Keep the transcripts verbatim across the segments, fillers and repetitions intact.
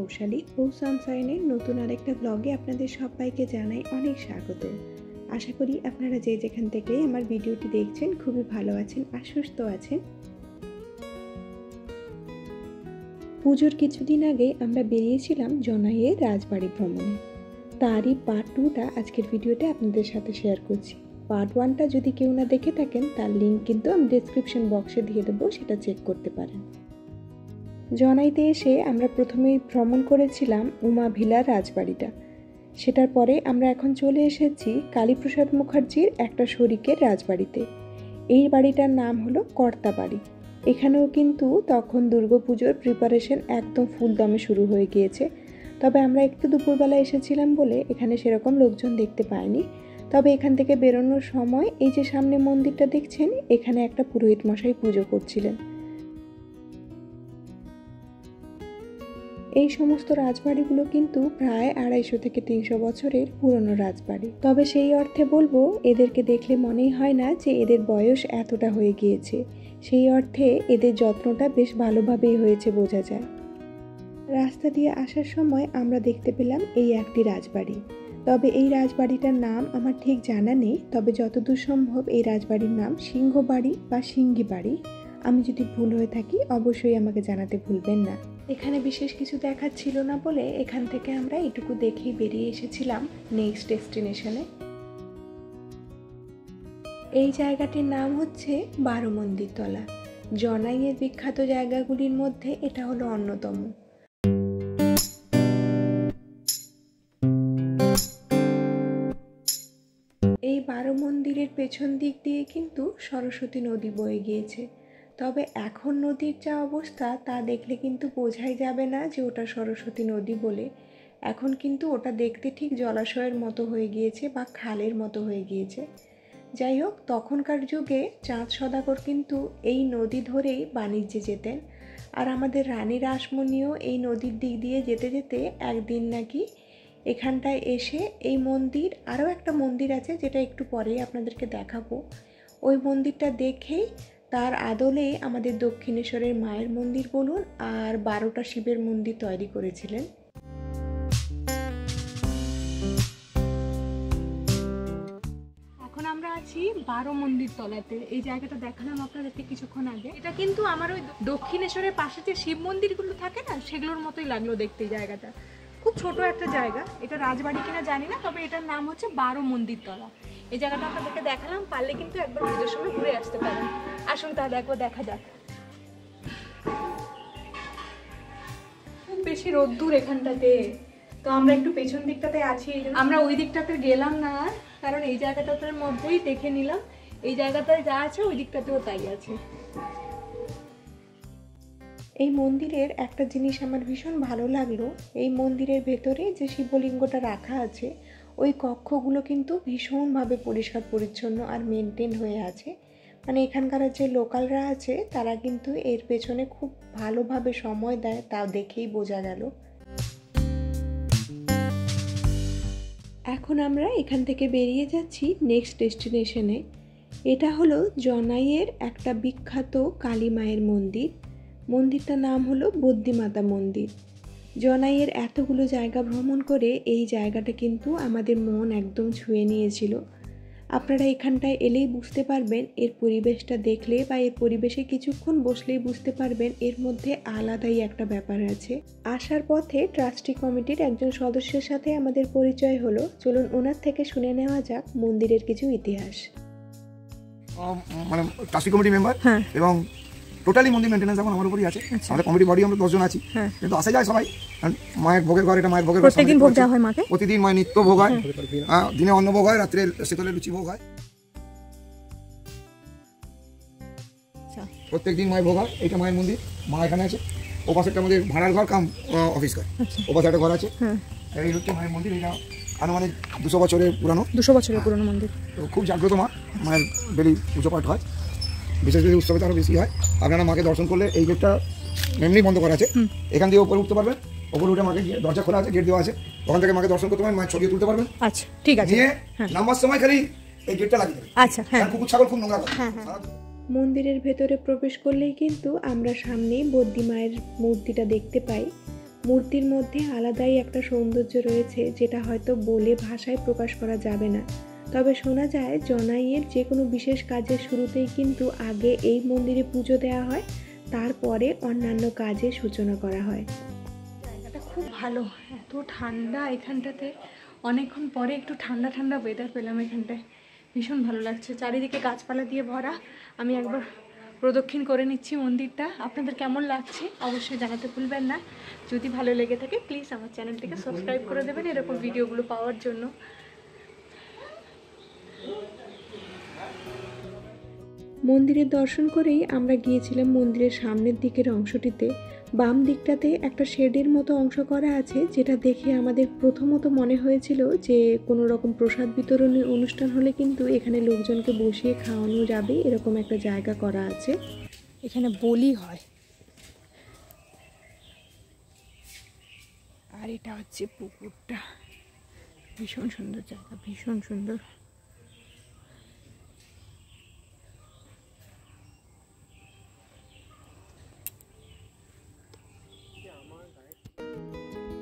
কৌশালী ও সানশাইনের নতুন আরেকটা ব্লগে আপনাদের সবাইকে জানাই অনেক স্বাগত। আশা করি আপনারা যে যেখান থেকে আমার ভিডিওটি দেখছেন খুবই ভালো আছেন আর সুস্থ আছেন। পুজোর কিছুদিন আগে আমরা বেরিয়েছিলাম জনাইয়ের রাজবাড়ি ভ্রমণে, তারই পার্ট টুটা আজকের ভিডিওতে আপনাদের সাথে শেয়ার করছি। পার্ট ওয়ানটা যদি কেউ না দেখে থাকেন তার লিঙ্ক কিন্তু আমি ডেসক্রিপশন বক্সে দিয়ে দেবো, সেটা চেক করতে পারেন। জনাইতে এসে আমরা প্রথমেই ভ্রমণ করেছিলাম উমা ভিলার রাজবাড়িটা, সেটার পরে আমরা এখন চলে এসেছি কালীপ্রসাদ মুখার্জির একটা শরিকের রাজবাড়িতে। এই বাড়িটার নাম হলো কর্তা বাড়ি। এখানেও কিন্তু তখন দুর্গাপুজোর প্রিপারেশন একদম ফুলদমে শুরু হয়ে গিয়েছে, তবে আমরা একটু দুপুরবেলা এসেছিলাম বলে এখানে সেরকম লোকজন দেখতে পাইনি। তবে এখান থেকে বেরোনোর সময় এই যে সামনে মন্দিরটা দেখছেন, এখানে একটা পুরোহিত মশাই পুজো করছিলেন। এই সমস্ত রাজবাড়িগুলো কিন্তু প্রায় আড়াইশো থেকে তিনশো বছরের পুরনো রাজবাড়ি, তবে সেই অর্থে বলবো এদেরকে দেখলে মনেই হয় না যে এদের বয়স এতটা হয়ে গিয়েছে। সেই অর্থে এদের যত্নটা বেশ ভালোভাবেই হয়েছে বোঝা যায়। রাস্তা দিয়ে আসার সময় আমরা দেখতে পেলাম এই একটি রাজবাড়ি, তবে এই রাজবাড়িটার নাম আমার ঠিক জানা নেই। তবে যতদূর সম্ভব এই রাজবাড়ির নাম সিংহ বাড়ি বা সিংহী বাড়ি। আমি যদি ভুল হয়ে থাকি অবশ্যই আমাকে জানাতে ভুলবেন না। এখানে বিশেষ কিছু দেখার ছিল না বলে এখান থেকে আমরা এটুকু দেখেই বেরিয়ে এসেছিলাম নেক্সট ডেস্টিনেশনে। এই জায়গাটির নাম হচ্ছে বারো মন্দির তলা। জনাইয়ের বিখ্যাত জায়গাগুলির মধ্যে এটা হলো অন্যতম। এই বারো মন্দিরের পেছন দিক দিয়ে কিন্তু সরস্বতী নদী বয়ে গিয়েছে, তবে এখন নদীর যা অবস্থা তা দেখলে কিন্তু বোঝাই যাবে না যে ওটা সরস্বতী নদী বলে। এখন কিন্তু ওটা দেখতে ঠিক জলাশয়ের মতো হয়ে গিয়েছে বা খালের মতো হয়ে গিয়েছে। যাই হোক, তখনকার যুগে চাঁদ সদাগর কিন্তু এই নদী ধরেই বাণিজ্যে যেতেন, আর আমাদের রানী রাসমণিও এই নদীর দিক দিয়ে যেতে যেতে একদিন নাকি এখানটায় এসে এই মন্দির, আরও একটা মন্দির আছে যেটা একটু পরেই আপনাদেরকে দেখাবো, ওই মন্দিরটা দেখেই তার আদলে আমাদের দক্ষিণেশ্বরের মায়ের মন্দির বলুন আর বারোটা শিবের মন্দির তৈরি করেছিলেন। এখন আমরা আছি বারো মন্দির তলাতে। এই জায়গাটা দেখালাম আপনাদেরকে কিছুক্ষণ আগে। এটা কিন্তু আমার ওই দক্ষিণেশ্বরের পাশে যে শিব মন্দিরগুলো থাকে না, সেগুলোর মতোই লাগলো দেখতে জায়গাটা। খুব ছোট একটা জায়গা, এটা রাজবাড়ি কিনা জানি না, তবে এটার নাম হচ্ছে বারো মন্দির তলা। এই জায়গাটা আপনাদেরকে দেখালাম, পারলে কিন্তু একবার পুজোর সময় ঘুরে আসতে পারেন। আসুন তাহলে একবার দেখা যাক। খুব বেশি রোদ্দুর এখানটাতে, তো আমরা একটু পেছন দিকটাতে আছি, আমরা ওই দিকটাতে গেলাম না কারণ এই জায়গাটার মধ্যেই দেখে নিলাম। এই জায়গাটায় যা আছে ওই দিকটাতেও তাই আছে। এই মন্দিরের একটা জিনিস আমার ভীষণ ভালো লাগলো, এই মন্দিরের ভেতরে যে শিবলিঙ্গটা রাখা আছে ওই কক্ষগুলো কিন্তু ভীষণভাবে পরিষ্কার পরিচ্ছন্ন আর মেনটেন হয়ে আছে। মানে এখানকার যে লোকালরা আছে তারা কিন্তু এর পেছনে খুব ভালোভাবে সময় দেয়, তা দেখেই বোঝা গেল। এখন আমরা এখান থেকে বেরিয়ে যাচ্ছি নেক্সট ডেস্টিনেশনে। এটা হলো জনাইয়ের একটা বিখ্যাত কালী মায়ের মন্দির। মন্দিরটার নাম হলো বদ্যিমাতা মন্দির। জনাইয়ের এতগুলো জায়গা ভ্রমণ করে এই জায়গাটা কিন্তু আমাদের মন একদম ছুঁয়ে নিয়েছিল। আপনারা এখানটায় এলেই বুঝতে পারবেন, এর পরিবেশটা দেখলে বা এর পরিবেশে কিছুক্ষণ বসলেই বুঝতে পারবেন এর মধ্যে আলাদাই একটা ব্যাপার আছে। আসার পথে ট্রাস্টি কমিটির একজন সদস্যের সাথে আমাদের পরিচয় হলো। চলুন ওনার থেকে শুনে নেওয়া যাক মন্দিরের কিছু ইতিহাস। মানে ট্রাস্টি কমিটি মেম্বার এবং টোটালি মন্দির মেনটেন্যান্স এখন আমার উপরই আছে। আমাদের কমিটি বডি আমরা দশজন আছি, কিন্তু আসা যায় সবাই। মায়ের ভোগের ঘর, এটা মায়ের ভোগের ঘর, প্রত্যেকদিন ভোগ দেওয়া হয় মাকে। প্রতিদিন মায়ের নিত্য ভোগ হয়, দিনে অন্ন ভোগ হয়, রাত্রে শীতলের লুচি ভোগ হয়, প্রত্যেকদিন মায়ের ভোগ হয়। এটা মায়ের মন্দির, মা এখানে আছে। ও পাশে একটা আমাদের ভাড়ার ঘর কাম অফিস ঘর, ও পাশে একটা ঘর আছে। এই হচ্ছে মায়ের মন্দির, এটা আনুমানিক দুশো বছরের পুরানো। দুশো বছরের পুরানো মন্দির, খুব জাগ্রত মা। মায়ের ডেলি পুজো পাঠ হয়, বিশেষ করে উৎসবে আরও বেশি হয়। আপনারা মাকে দর্শন করলে, এই গেটটা এমনি বন্ধ করা আছে, এখান দিয়ে ওপরে উঠতে পারবেন। ওপরে উঠে মাকে দরজা খোলা আছে, গেট দেওয়া আছে, ওখান থেকে মাকে দর্শন করতে পারবেন, মায়ের ছবি তুলতে পারবেন। আচ্ছা ঠিক আছে। নামার সময় খালি এই গেটটা লাগিয়ে দেবেন। আচ্ছা হ্যাঁ, কুকুর ছাগল খুব নোংরা করে। মন্দিরের ভেতরে প্রবেশ করলেই কিন্তু আমরা সামনেই বদ্যি মায়ের মূর্তিটা দেখতে পাই। मूर्तिर मध्य आलादाई एकटा सौंदर्य रयेछे जेटा होयतो बोले भाषाय प्रकाश करा जाबे ना। तबे शोना जाय जनाइयेर जे कोनो विशेष काजेर शुरूतेई किन्तु आगे एई मंदिरे पुजो देওয়া हय, तारपरे अन्यान्य काजेर सूचना करा हय। জায়গাটা খুব ভালো, এত ঠান্ডা, এখানটাতে অনেকক্ষণ পরে একটু ঠান্ডা ঠান্ডা ওয়েদার পেলাম, এখানটায় ভীষণ ভালো লাগছে। চারিদিকে গাছপালা দিয়ে ভরা। আমি একবার प्रदक्षिण कर निচ্ছি मंदिरটা। আপনাদের কেমন লাগছে অবশ্যই জানাতে ভুলবেন না। যদি ভালো লেগে থাকে প্লিজ আমার চ্যানেলটিকে সাবস্ক্রাইব করে দেবেন এরকম ভিডিওগুলো পাওয়ার জন্য। মন্দিরের দর্শন করেই আমরা গিয়েছিলাম মন্দিরের সামনের দিকের অংশটিতে। বাম দিকটাতে একটা শেডের মতো অংশ করা আছে যেটা দেখে আমাদের প্রথমত মনে হয়েছিল যে কোনো রকম প্রসাদ বিতরণের অনুষ্ঠান হলে কিন্তু এখানে লোকজনকে বসিয়ে খাওয়ানো যাবে এরকম একটা জায়গা করা আছে। এখানে বলি হয়। আর এটা হচ্ছে পুকুরটা, ভীষণ সুন্দর জায়গা, ভীষণ সুন্দর।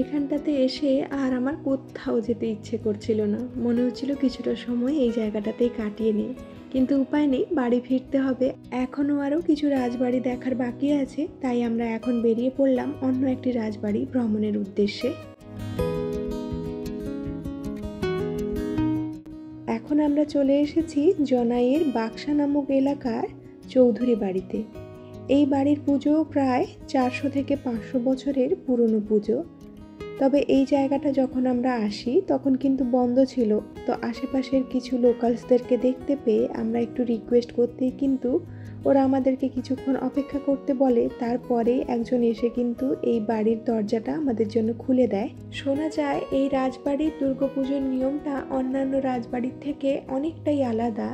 এখানটাতে এসে আর আমার কোথাও যেতে ইচ্ছে করছিল না, মনে হচ্ছিল কিছুটা সময় এই জায়গাটাতেই কাটিয়ে নিই, কিন্তু উপায় নেই, বাড়ি ফিরতে হবে। এখনও আরও কিছু রাজবাড়ি দেখার বাকি আছে, তাই আমরা এখন বেরিয়ে পড়লাম অন্য একটি রাজবাড়ি ভ্রমণের উদ্দেশ্যে। এখন আমরা চলে এসেছি জনাইয়ের বাক্সা নামক এলাকার চৌধুরী বাড়িতে। এই বাড়ির পুজো প্রায় চারশো থেকে পাঁচশো বছরের পুরনো পুজো। তবে এই জায়গাটা যখন আমরা আসি তখন কিন্তু বন্ধ ছিল, তো আশেপাশের কিছু লোকালসদেরকে দেখতে পেয়ে আমরা একটু রিকোয়েস্ট করতেই কিন্তু ওরা আমাদেরকে কিছুক্ষণ অপেক্ষা করতে বলে। তারপরে একজন এসে কিন্তু এই বাড়ির দরজাটা আমাদের জন্য খুলে দেয়। শোনা যায় এই রাজবাড়ির দুর্গাপুজোর নিয়মটা অন্যান্য রাজবাড়ির থেকে অনেকটাই আলাদা।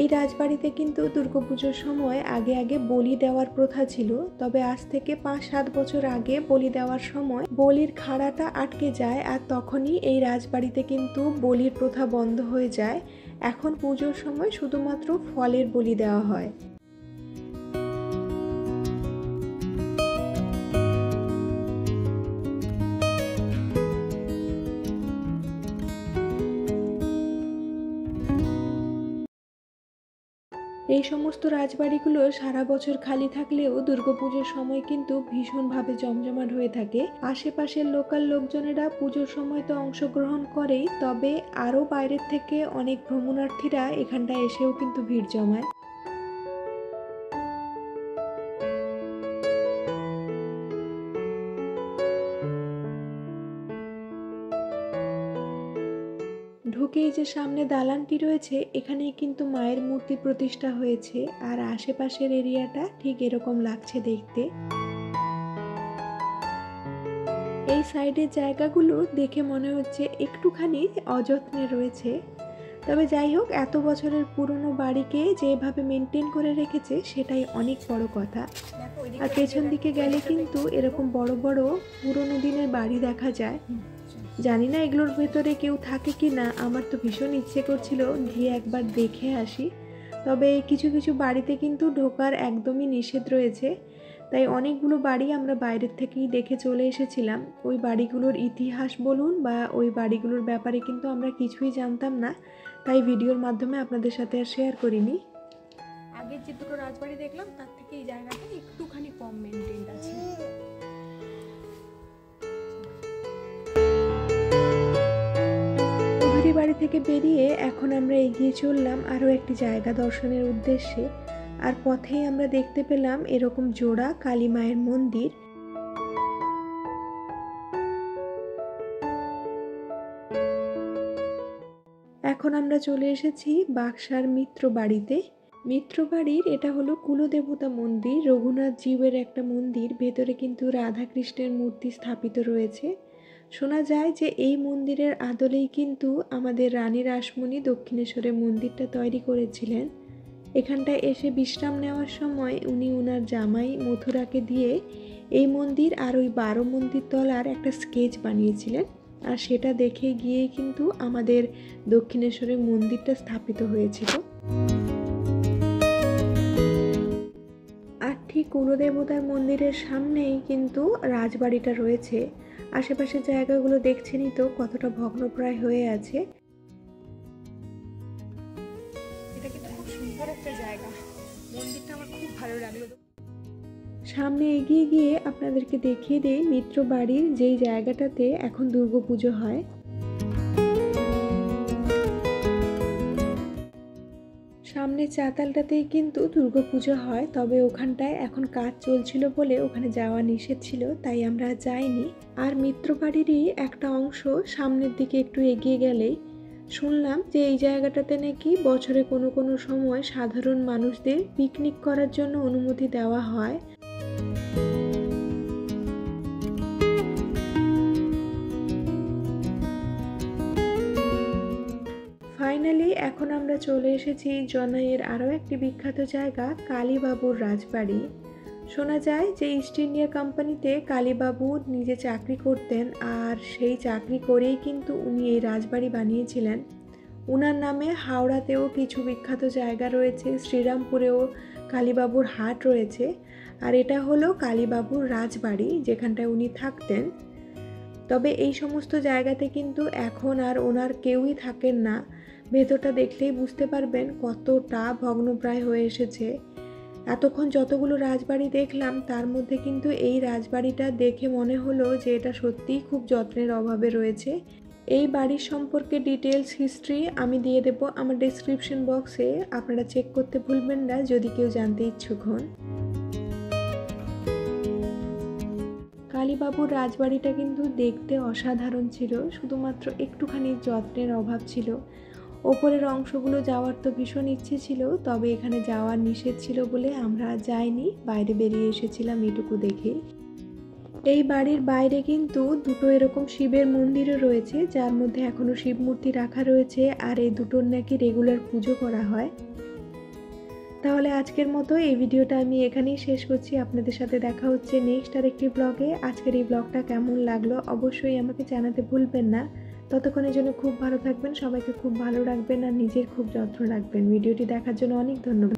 এই রাজবাড়িতে কিন্তু দুর্গাপুজোর সময় আগে আগে বলি দেওয়ার প্রথা ছিল, তবে আজ থেকে পাঁচ সাত বছর আগে বলি দেওয়ার সময় বলির খাড়াটা আটকে যায় আর তখনই এই রাজবাড়িতে কিন্তু বলির প্রথা বন্ধ হয়ে যায়। এখন পুজোর সময় শুধুমাত্র ফলের বলি দেওয়া হয়। এই সমস্ত রাজবাড়িগুলো সারা বছর খালি থাকলেও দুর্গাপুজোর সময় কিন্তু ভীষণভাবে জমজমাট হয়ে থাকে। আশেপাশের লোকাল লোকজনেরা পুজোর সময় তো অংশগ্রহণ করেই, তবে আরও বাইরের থেকে অনেক ভ্রমণার্থীরা এখানটায় এসেও কিন্তু ভিড় জমায়। ঢুকেই যে সামনে দালানটি রয়েছে এখানেই কিন্তু মায়ের মূর্তি প্রতিষ্ঠা হয়েছে, আর আশেপাশের এরিয়াটা ঠিক এরকম লাগছে দেখতে। এই সাইডের জায়গাগুলো দেখে মনে হচ্ছে একটুখানি অযত্নে রয়েছে, তবে যাই হোক এত বছরের পুরনো বাড়িকে যেভাবে মেনটেন করে রেখেছে সেটাই অনেক বড় কথা। আর পেছন দিকে গেলে কিন্তু এরকম বড় বড় পুরনো দিনের বাড়ি দেখা যায়। জানি না এগুলোর ভেতরে কেউ থাকে কি না, আমার তো ভীষণ ইচ্ছে করছিল গিয়ে একবার দেখে আসি। তবে কিছু কিছু বাড়িতে কিন্তু ঢোকার একদমই নিষেধ রয়েছে, তাই অনেকগুলো বাড়ি আমরা বাইরের থেকেই দেখে চলে এসেছিলাম। ওই বাড়িগুলোর ইতিহাস বলুন বা ওই বাড়িগুলোর ব্যাপারে কিন্তু আমরা কিছুই জানতাম না, তাই ভিডিওর মাধ্যমে আপনাদের সাথে আর শেয়ার করিনি। আগের যে দুটো রাজবাড়ি দেখলাম তার থেকে এই জায়গাটা একটুখানি কম মেনটেন আছে। বাড়ি থেকে বেরিয়ে এখন আমরা এগিয়ে চললাম আরও একটি জায়গা দর্শনের উদ্দেশ্যে, আর পথেই আমরা দেখতে পেলাম এরকম জোড়া কালী মায়ের মন্দির। এখন আমরা চলে এসেছি বাক্সার মিত্র বাড়িতে। মিত্র বাড়ির এটা হলো কুলদেবতা মন্দির, রঘুনাথজিউয়ের একটা মন্দির। ভেতরে কিন্তু রাধাকৃষ্ণের মূর্তি স্থাপিত রয়েছে। শোনা যায় যে এই মন্দিরের আদলেই কিন্তু আমাদের রানী রাসমণি দক্ষিণেশ্বরের মন্দিরটা তৈরি করেছিলেন। এখানটায় এসে বিশ্রাম নেওয়ার সময় উনি ওনার জামাই মথুরাকে দিয়ে এই মন্দির আর ওই বারো মন্দির তলার একটা স্কেচ বানিয়েছিলেন, আর সেটা দেখে গিয়ে কিন্তু আমাদের দক্ষিণেশ্বরের মন্দিরটা স্থাপিত হয়েছিল। ঠিক কুলদেবতার মন্দিরের সামনেই কিন্তু রাজবাড়িটা রয়েছে। আশেপাশের জায়গাগুলো দেখছেনই তো কতটা ভগ্নপ্রায় হয়ে আছে। এটা কিন্তু খুব সুন্দর একটা জায়গা, মন্দিরটা আমার খুব ভালো লাগলো। সামনে এগিয়ে গিয়ে আপনাদেরকে দেখিয়ে দেই মিত্র বাড়ির যেই জায়গাটাতে এখন দুর্গাপুজো হয়। সামনে চাতালটাতেই কিন্তু দুর্গাপুজো হয়, তবে ওখানটায় এখন কাজ চলছিল বলে ওখানে যাওয়া নিষেধ ছিল, তাই আমরা যাইনি। আর মিত্র বাড়িরই একটা অংশ সামনের দিকে একটু এগিয়ে গেলেই শুনলাম যে এই জায়গাটাতে নাকি বছরে কোনো কোনো সময় সাধারণ মানুষদের পিকনিক করার জন্য অনুমতি দেওয়া হয়। ফাইনালি এখন আমরা চলে এসেছি জনাইয়ের আরও একটি বিখ্যাত জায়গা, কালী বাবুর রাজবাড়ি। শোনা যায় যে ইস্ট ইন্ডিয়া কোম্পানিতে কালী বাবু নিজে চাকরি করতেন, আর সেই চাকরি করেই কিন্তু উনি এই রাজবাড়ি বানিয়েছিলেন। উনার নামে হাওড়াতেও কিছু বিখ্যাত জায়গা রয়েছে, শ্রীরামপুরেও কালীবাবুর হাট রয়েছে, আর এটা হলো কালীবাবুর রাজবাড়ি যেখানটায় উনি থাকতেন। তবে এই সমস্ত জায়গাতে কিন্তু এখন আর ওনার কেউই থাকেন না। ভেতরটা দেখলেই বুঝতে পারবেন কতটা ভগ্নপ্রায় হয়ে এসেছে। এতক্ষণ যতগুলো রাজবাড়ি দেখলাম তার মধ্যে কিন্তু এই রাজবাড়িটা দেখে মনে হলো যে এটা সত্যিই খুব যত্নের অভাবে রয়েছে। এই বাড়ির সম্পর্কে ডিটেলস হিস্ট্রি আমি দিয়ে দেবো আমার ডেসক্রিপশন বক্সে, আপনারা চেক করতে ভুলবেন না যদি কেউ জানতে ইচ্ছুক হন। কালীবাবুর রাজবাড়িটা কিন্তু দেখতে অসাধারণ ছিল, শুধুমাত্র একটুখানি যত্নের অভাব ছিল। ওপরের অংশগুলো যাওয়ার তো ভীষণ ইচ্ছে ছিল, তবে এখানে যাওয়ার নিষেধ ছিল বলে আমরা যাইনি, বাইরে বেরিয়ে এসেছিলাম এটুকু দেখে। এই বাড়ির বাইরে কিন্তু দুটো এরকম শিবের মন্দিরও রয়েছে, যার মধ্যে এখনও শিব মূর্তি রাখা রয়েছে, আর এই দুটোর নাকি রেগুলার পুজো করা হয়। তাহলে আজকের মতো এই ভিডিওটা আমি এখানেই শেষ করছি। আপনাদের সাথে দেখা হচ্ছে নেক্সট আর একটি ব্লগে। আজকের এই ব্লগটা কেমন লাগলো অবশ্যই আমাকে জানাতে ভুলবেন না। ততক্ষণের জন্য খুব ভালো থাকবেন, সবাইকে খুব ভালো রাখবেন, আর নিজের খুব যত্ন রাখবেন। ভিডিওটি দেখার জন্য অনেক ধন্যবাদ।